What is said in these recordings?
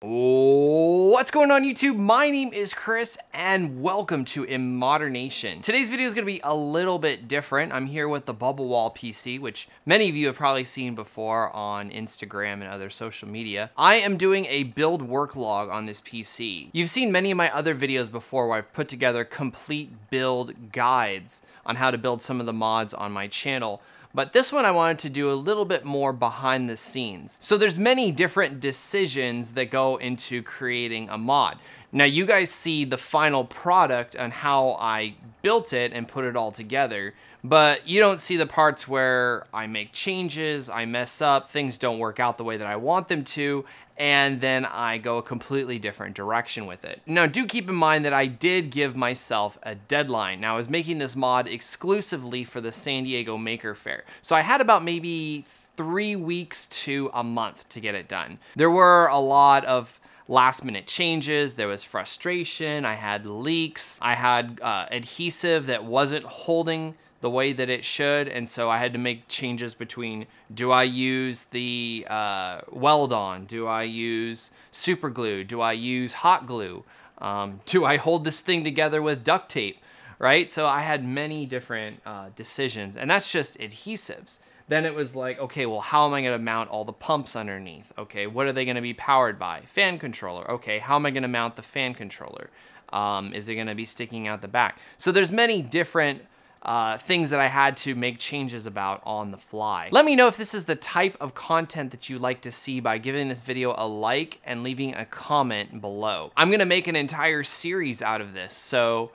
What's going on YouTube? My name is Chris and welcome to Immodernation. Today's video is going to be a little bit different. I'm here with the Bubble Wall PC, which many of you have probably seen before on Instagram and other social media. I am doing a build work log on this PC. You've seen many of my other videos before where I've put together complete build guides on how to build some of the mods on my channel. But this one I wanted to do a little bit more behind the scenes. So there's many different decisions that go into creating a mod. Now you guys see the final product on how I built it and put it all together, but you don't see the parts where I make changes, I mess up, things don't work out the way that I want them to, and then I go a completely different direction with it. Now, do keep in mind that I did give myself a deadline. Now, I was making this mod exclusively for the San Diego Maker Fair. So I had about maybe 3 weeks to a month to get it done. There were a lot of last minute changes, there was frustration, I had leaks, I had adhesive that wasn't holding the way that it should, and so I had to make changes between, do I use the weld-on, do I use super glue, do I use hot glue, do I hold this thing together with duct tape, right? So I had many different decisions, and that's just adhesives. Then it was like, okay, well, how am I gonna mount all the pumps underneath? Okay, what are they gonna be powered by? Fan controller. Okay, how am I gonna mount the fan controller? Is it gonna be sticking out the back? So there's many different things that I had to make changes about on the fly. Let me know if this is the type of content that you like to see by giving this video a like and leaving a comment below. I'm gonna make an entire series out of this, so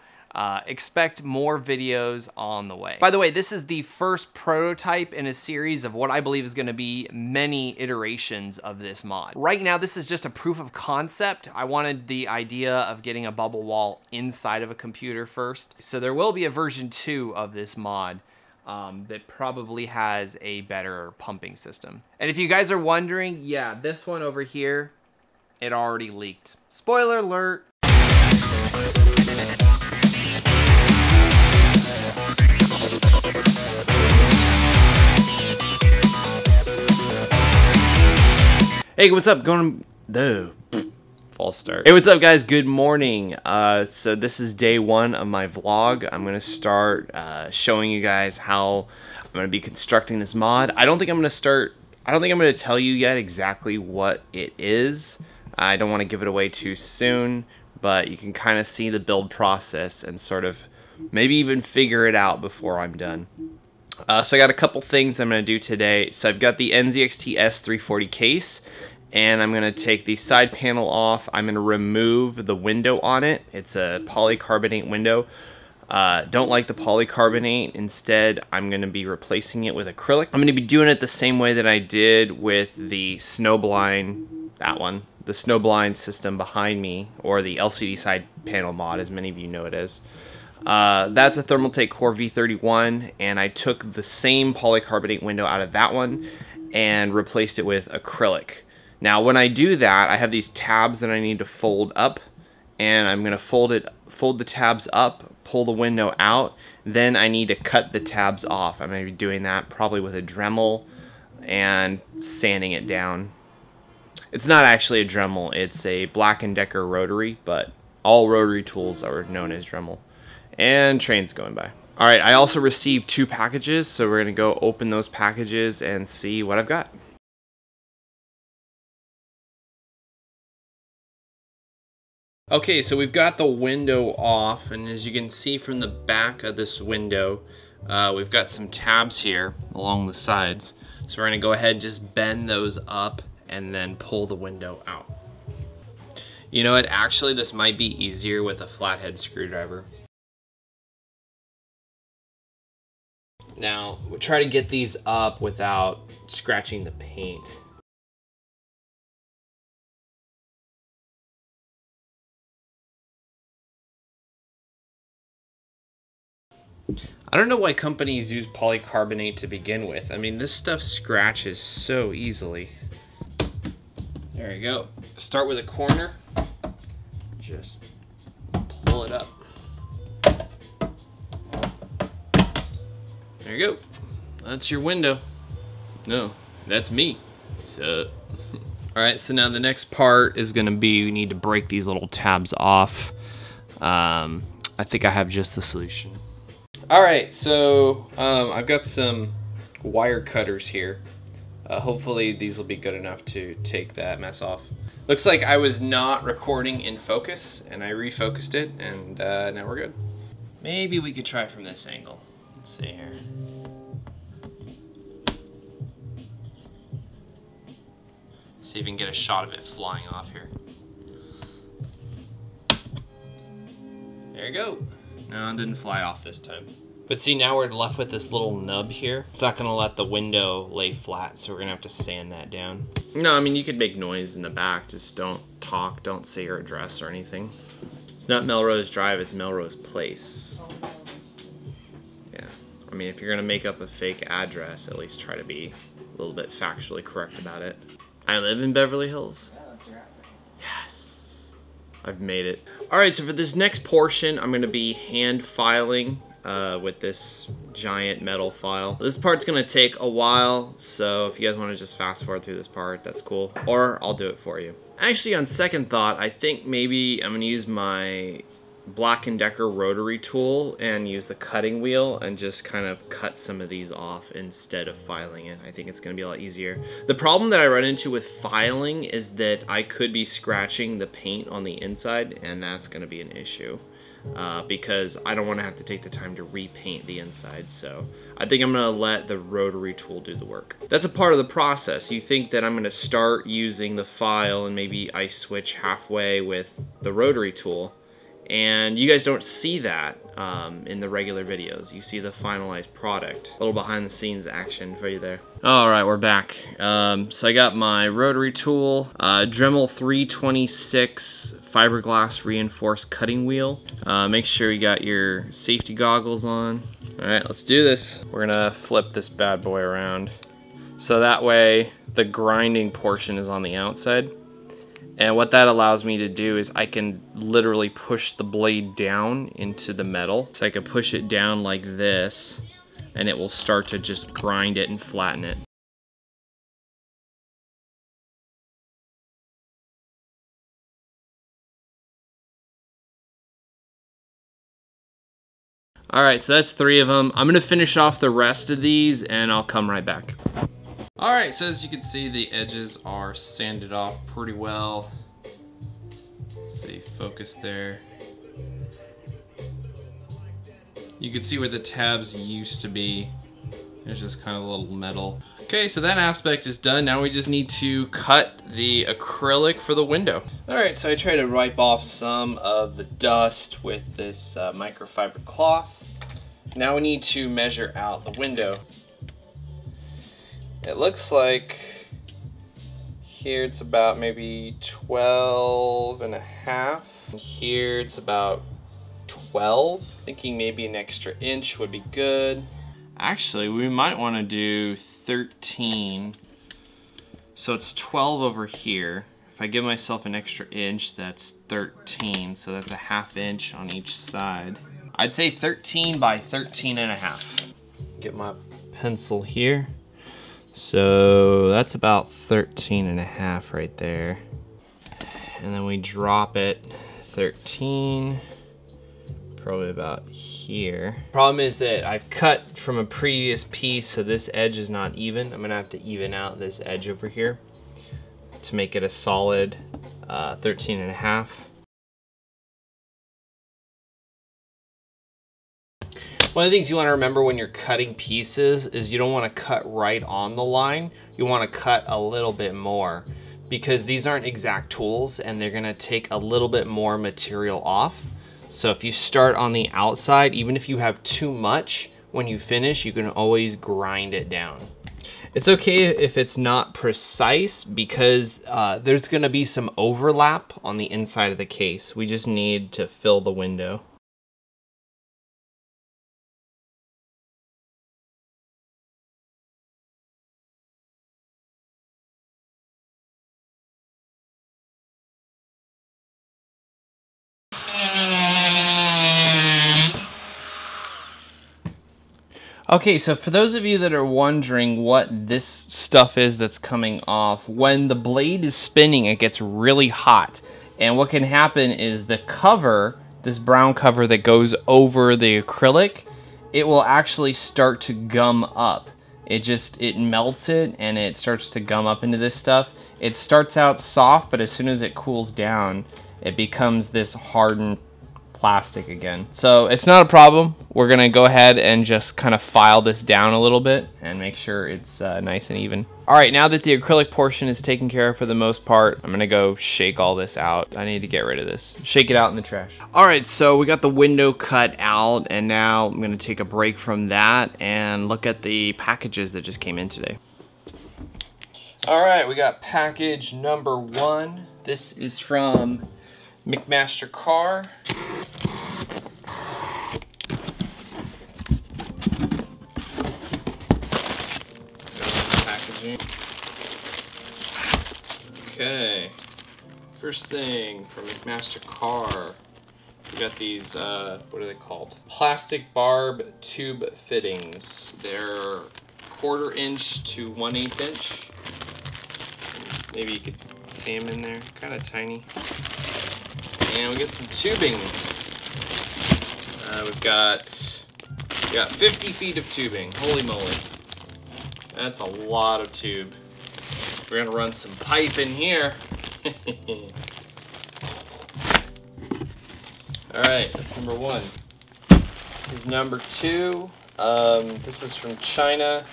expect more videos on the way. By the way, this is the first prototype in a series of what I believe is gonna be many iterations of this mod. Right now, this is just a proof of concept. I wanted the idea of getting a bubble wall inside of a computer first. So there will be a version 2 of this mod that probably has a better pumping system. And if you guys are wondering, yeah, this one over here, it already leaked. Spoiler alert. Hey, what's up? False start. Hey, what's up, guys? Good morning. So this is day 1 of my vlog. I'm gonna start showing you guys how I'm gonna be constructing this mod. I don't think I'm gonna tell you yet exactly what it is. I don't want to give it away too soon, but you can kind of see the build process and sort of maybe even figure it out before I'm done. So I got a couple things I'm going to do today. So I've got the NZXT S340 case, and I'm going to take the side panel off. I'm going to remove the window on it. It's a polycarbonate window. Don't like the polycarbonate. Instead, I'm going to be replacing it with acrylic. I'm going to be doing it the same way that I did with the snowblind, the snowblind system behind me, or the LCD side panel mod, as many of you know it as. That's a Thermaltake Core V31, and I took the same polycarbonate window out of that one and replaced it with acrylic. Now, when I do that, I have these tabs that I need to fold up, and I'm going to fold the tabs up, pull the window out, then I need to cut the tabs off. I'm going to be doing that probably with a Dremel and sanding it down. It's not actually a Dremel, it's a Black & Decker rotary, but all rotary tools are known as Dremel. And trains going by. All right, I also received 2 packages, so we're gonna go open those packages and see what I've got. Okay, so we've got the window off, and as you can see from the back of this window, we've got some tabs here along the sides. So we're gonna go ahead and just bend those up and then pull the window out. You know what, actually this might be easier with a flathead screwdriver. Now, we'll try to get these up without scratching the paint. I don't know why companies use polycarbonate to begin with. I mean, this stuff scratches so easily. There you go. Start with a corner. Just pull it up. There you go. That's your window. No, that's me. So All right, so now the next part is gonna be, we need to break these little tabs off. I think I have just the solution. All right, so I've got some wire cutters here. Hopefully these will be good enough to take that mess off. Looks like I was not recording in focus and I refocused it, and now we're good. Maybe we could try from this angle. Let's see here. See if we can get a shot of it flying off here. There you go. No, it didn't fly off this time. But see, now we're left with this little nub here. It's not gonna let the window lay flat, so we're gonna have to sand that down. No, I mean, you could make noise in the back, just don't talk, don't say your address or anything. It's not Melrose Drive, it's Melrose Place. Yeah, I mean, if you're gonna make up a fake address, at least try to be a little bit factually correct about it. I live in Beverly Hills. Yes, I've made it. All right, so for this next portion, I'm gonna be hand filing with this giant metal file. This part's gonna take a while, so if you guys wanna just fast forward through this part, that's cool, or I'll do it for you. Actually, on second thought, I think maybe I'm gonna use my Black & Decker rotary tool and use the cutting wheel and just kind of cut some of these off instead of filing it. I think it's gonna be a lot easier. The problem that I run into with filing is that I could be scratching the paint on the inside, and that's gonna be an issue because I don't wanna have to take the time to repaint the inside. So I think I'm gonna let the rotary tool do the work. That's a part of the process. You think that I'm gonna start using the file and maybe I switch halfway with the rotary tool. And you guys don't see that in the regular videos. You see the finalized product. A little behind the scenes action for you there. All right, we're back. So I got my rotary tool, Dremel 326 fiberglass reinforced cutting wheel. Make sure you got your safety goggles on. All right, let's do this. We're gonna flip this bad boy around. So that way the grinding portion is on the outside. And what that allows me to do is I can literally push the blade down into the metal. So I can push it down like this, and it will start to just grind it and flatten it. All right, so that's three of them. I'm gonna finish off the rest of these and I'll come right back. All right, so as you can see, the edges are sanded off pretty well. Stay focused there. You can see where the tabs used to be. There's just kind of a little metal. Okay, so that aspect is done. Now we just need to cut the acrylic for the window. All right, so I try to wipe off some of the dust with this microfiber cloth. Now we need to measure out the window. It looks like here it's about maybe 12.5. Here it's about 12. Thinking maybe an extra inch would be good. Actually, we might want to do 13. So it's 12 over here. If I give myself an extra inch, that's 13. So that's a half inch on each side. I'd say 13 by 13.5. Get my pencil here. So that's about 13.5 right there. And then we drop it 13, probably about here. Problem is that I've cut from a previous piece, so this edge is not even. I'm gonna have to even out this edge over here to make it a solid 13.5. One of the things you want to remember when you're cutting pieces is you don't want to cut right on the line. You want to cut a little bit more because these aren't exact tools and they're going to take a little bit more material off. So if you start on the outside, even if you have too much, when you finish, you can always grind it down. It's okay if it's not precise because there's going to be some overlap on the inside of the case. We just need to fill the window. Okay, so for those of you that are wondering what this stuff is that's coming off, when the blade is spinning, it gets really hot. And what can happen is the cover, this brown cover that goes over the acrylic, it will actually start to gum up. It melts it and it starts to gum up into this stuff. It starts out soft, but as soon as it cools down, it becomes this hardened plastic again. So it's not a problem. We're gonna go ahead and just kind of file this down a little bit and make sure it's nice and even. All right, now that the acrylic portion is taken care of for the most part, I'm gonna go shake all this out. I need to get rid of this. Shake it out in the trash. All right, so we got the window cut out and now I'm gonna take a break from that and look at the packages that just came in today. All right, we got package number one. This is from McMaster-Carr. Okay, first thing from McMaster-Carr, we got these, what are they called? Plastic barb tube fittings. They're 1/4 inch to 1/8 inch. Maybe you could see them in there, kind of tiny. And we got some tubing. We've got 50 feet of tubing, holy moly. That's a lot of tube. We're gonna run some pipe in here. All right, that's number one. This is number two. This is from China.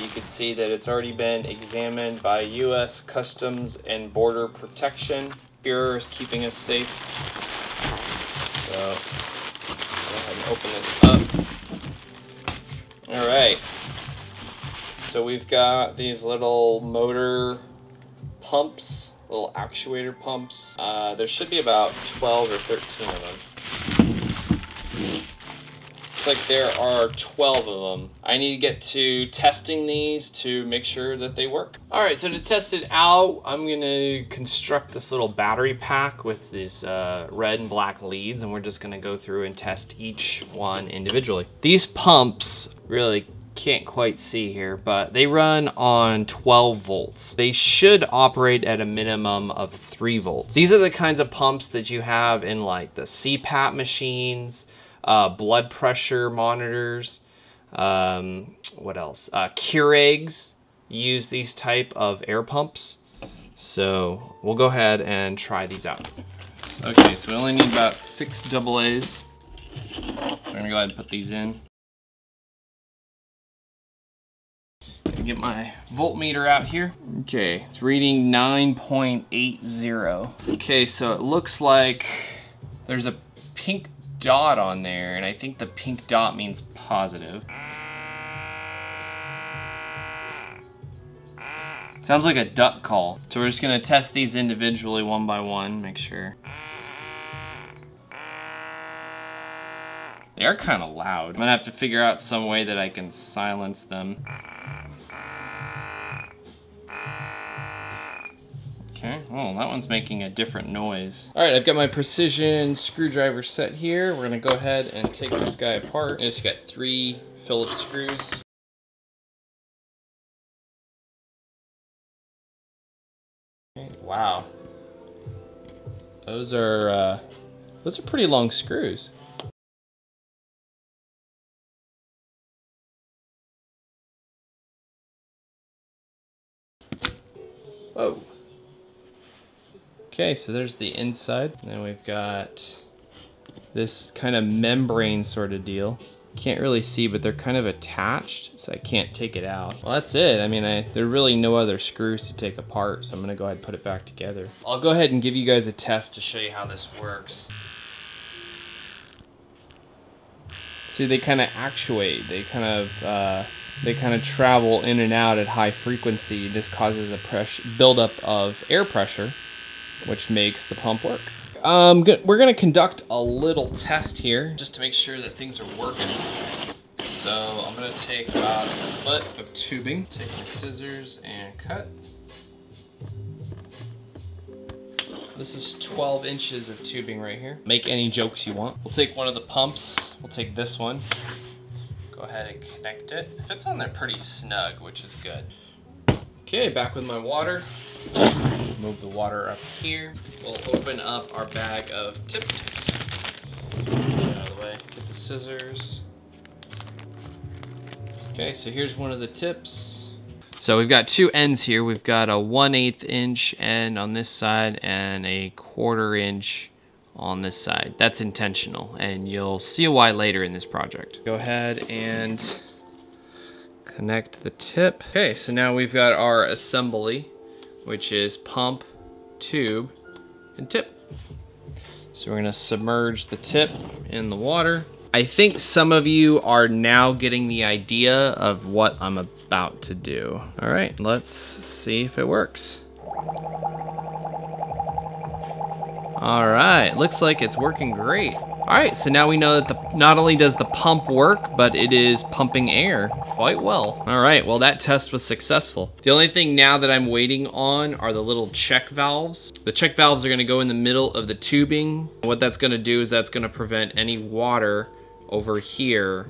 You can see that it's already been examined by U.S. Customs and Border Protection. Bureau is keeping us safe. So, I'll go ahead and open this up. All right. So we've got these little motor pumps, little actuator pumps. There should be about 12 or 13 of them. Looks like there are 12 of them. I need to get to testing these to make sure that they work. All right, so to test it out, I'm gonna construct this little battery pack with these red and black leads, and we're just gonna go through and test each one individually. These pumps really can't quite see here, but they run on 12 volts. They should operate at a minimum of 3 volts. These are the kinds of pumps that you have in like the CPAP machines, blood pressure monitors, what else? Keurigs use these type of air pumps. So we'll go ahead and try these out. Okay, so we only need about 6 AA's. We're gonna go ahead and put these in. Get my voltmeter out here. Okay, it's reading 9.80. Okay, so it looks like there's a pink dot on there, and I think the pink dot means positive. Sounds like a duck call. So we're just gonna test these individually one by one, make sure. They are kind of loud. I'm gonna have to figure out some way that I can silence them. Okay, well, that one's making a different noise. All right, I've got my precision screwdriver set here. We're gonna go ahead and take this guy apart. I just got 3 Phillips screws. Okay, wow. Those are pretty long screws. Whoa. Okay, so there's the inside. And then we've got this kind of membrane sort of deal. Can't really see, but they're kind of attached, so I can't take it out. Well, that's it. I mean, there are really no other screws to take apart, so I'm gonna go ahead and put it back together. I'll go ahead and give you guys a test to show you how this works. See, they kind of actuate. They kind of travel in and out at high frequency. This causes a buildup of air pressure, which makes the pump work. We're gonna conduct a little test here just to make sure that things are working. So I'm gonna take about a foot of tubing, take my scissors and cut. This is 12 inches of tubing right here. Make any jokes you want. We'll take one of the pumps. We'll take this one. Go ahead ahead and connect it. It fits on there pretty snug, which is good. Okay, back with my water. Move the water up here. We'll open up our bag of tips. Get out of the way. Get the scissors. Okay, so here's one of the tips. So we've got two ends here. We've got a 1/8" end on this side and a 1/4" on this side. That's intentional, and you'll see why later in this project. Go ahead and connect the tip. Okay, so now we've got our assembly, which is pump, tube, and tip. So we're gonna submerge the tip in the water. I think some of you are now getting the idea of what I'm about to do. All right, let's see if it works. All right, looks like it's working great. All right, so now we know that not only does the pump work, but it is pumping air quite well. All right, well, that test was successful. The only thing now that I'm waiting on are the little check valves. The check valves are gonna go in the middle of the tubing. What that's gonna do is that's gonna prevent any water over here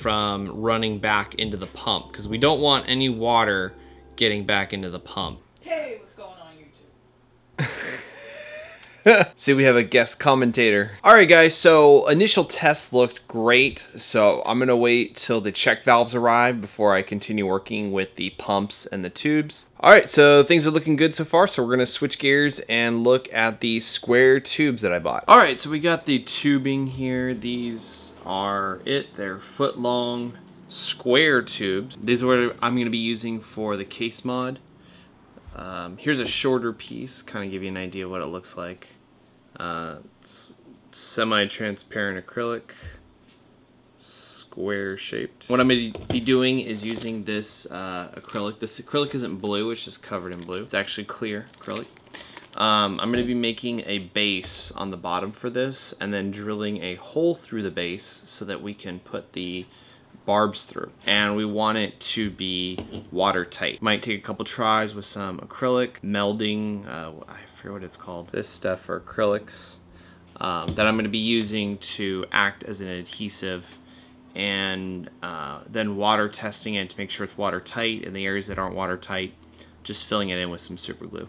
from running back into the pump, because we don't want any water getting back into the pump. Hey, what's going on YouTube? See, we have a guest commentator. All right, guys, so initial test looked great. So I'm gonna wait till the check valves arrive before I continue working with the pumps and the tubes. All right, so things are looking good so far. So we're gonna switch gears and look at the square tubes that I bought. All right, so we got the tubing here. These are it, they're foot long square tubes. These are what I'm gonna be using for the case mod. Here's a shorter piece, kind of give you an idea what it looks like. It's semi-transparent acrylic, square shaped. What I'm going to be doing is using this acrylic. This acrylic isn't blue, it's just covered in blue. It's actually clear acrylic. I'm going to be making a base on the bottom for this and then drilling a hole through the base so that we can put the barbs through, and we want it to be watertight. Might take a couple tries with some acrylic melding, I forget what it's called, this stuff for acrylics, that I'm going to be using to act as an adhesive, and then water testing it to make sure it's watertight, and the areas that aren't watertight, just filling it in with some super glue.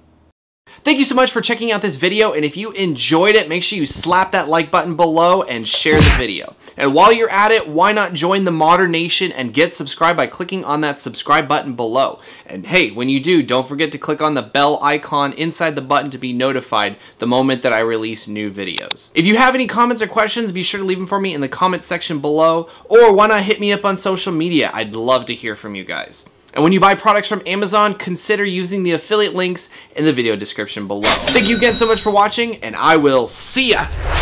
Thank you so much for checking out this video, and if you enjoyed it, make sure you slap that like button below and share the video. And while you're at it, why not join the Modder Nation and get subscribed by clicking on that subscribe button below. And hey, when you do, don't forget to click on the bell icon inside the button to be notified the moment that I release new videos. If you have any comments or questions, be sure to leave them for me in the comments section below, or why not hit me up on social media? I'd love to hear from you guys. And when you buy products from Amazon, consider using the affiliate links in the video description below. Thank you again so much for watching, and I will see ya!